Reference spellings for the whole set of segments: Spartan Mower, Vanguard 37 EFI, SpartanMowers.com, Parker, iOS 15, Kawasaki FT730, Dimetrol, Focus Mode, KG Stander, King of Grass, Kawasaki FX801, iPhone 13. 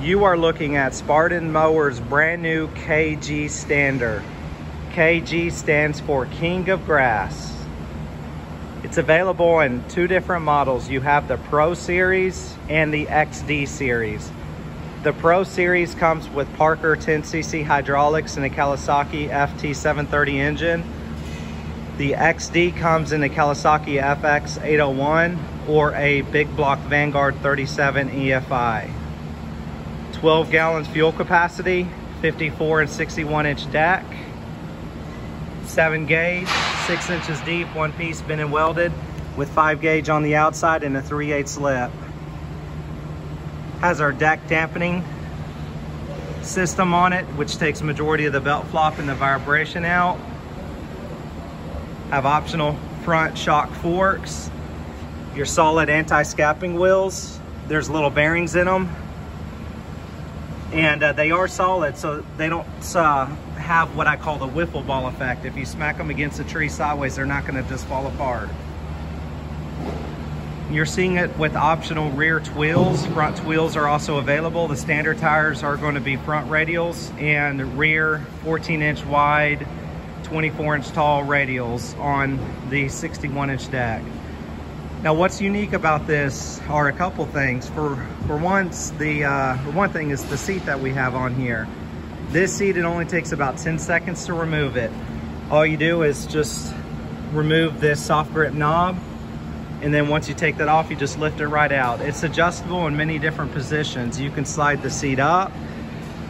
you are looking at Spartan Mower's brand new KG Stander. KG stands for King of Grass. It's available in two different models. You have the Pro Series and the XD Series. The Pro Series comes with Parker 10cc hydraulics and a Kawasaki FT730 engine. The XD comes in a Kawasaki FX801 or a big block Vanguard 37 EFI. 12 gallons fuel capacity, 54 and 61 inch deck, 7 gauge, 6 inches deep, one piece bent and welded with 5 gauge on the outside and a 3/8 lip. Has our deck dampening system on it, which takes majority of the belt flop and the vibration out. Have optional front shock forks, your solid anti-scapping wheels. There's little bearings in them. And they are solid, so they don't have what I call the wiffle ball effect. If you smack them against a tree sideways, they're not gonna just fall apart. You're seeing it with optional rear twiels. Front twiels are also available. The standard tires are gonna be front radials and rear 14 inch wide, 24 inch tall radials on the 61 inch deck. Now, what's unique about this are a couple things. For one thing is the seat that we have on here. This seat, it only takes about 10 seconds to remove it. All you do is just remove this soft grip knob, and then once you take that off, you just lift it right out. It's adjustable in many different positions. You can slide the seat up.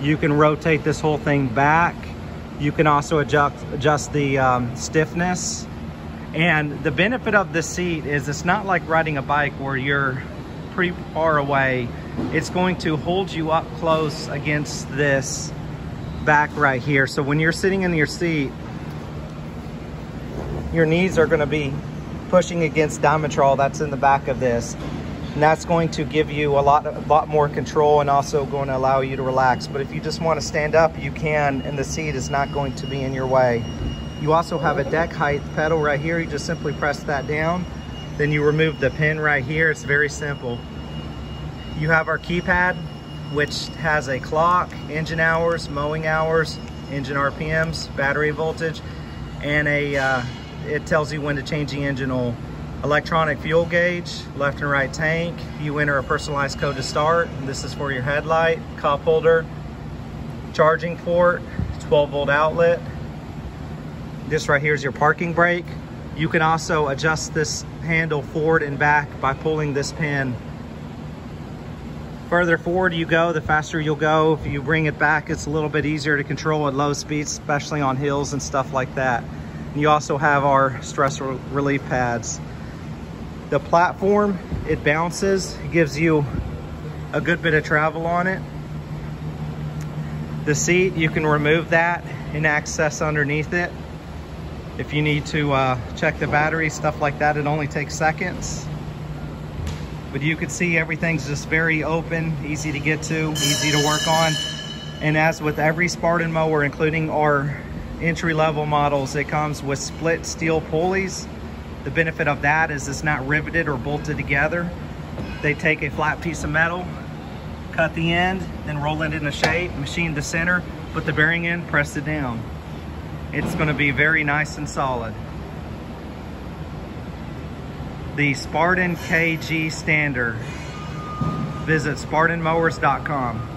You can rotate this whole thing back. You can also adjust the stiffness. And the benefit of the seat is it's not like riding a bike where you're pretty far away. It's going to hold you up close against this back right here. So when you're sitting in your seat, your knees are going to be pushing against Dimetrol that's in the back of this. And that's going to give you a lot more control and also going to allow you to relax. But if you just want to stand up, you can, and the seat is not going to be in your way. You also have a deck height pedal right here. You just simply press that down. Then you remove the pin right here. It's very simple. You have our keypad, which has a clock, engine hours, mowing hours, engine RPMs, battery voltage, and it tells you when to change the engine oil. Electronic fuel gauge, left and right tank. You enter a personalized code to start. This is for your headlight, cup holder, charging port, 12 volt outlet. This right here is your parking brake. You can also adjust this handle forward and back by pulling this pin. Further forward you go, the faster you'll go. If you bring it back, it's a little bit easier to control at low speeds, especially on hills and stuff like that. And you also have our stress relief pads. The platform, it bounces, it gives you a good bit of travel on it. The seat, you can remove that and access underneath it. If you need to check the battery, stuff like that, it only takes seconds. But you can see everything's just very open, easy to get to, easy to work on. And as with every Spartan mower, including our entry-level models, it comes with split steel pulleys. The benefit of that is it's not riveted or bolted together. They take a flat piece of metal, cut the end, then roll it into shape, machine the center, put the bearing in, press it down. It's going to be very nice and solid. The Spartan KG Stander. Visit SpartanMowers.com.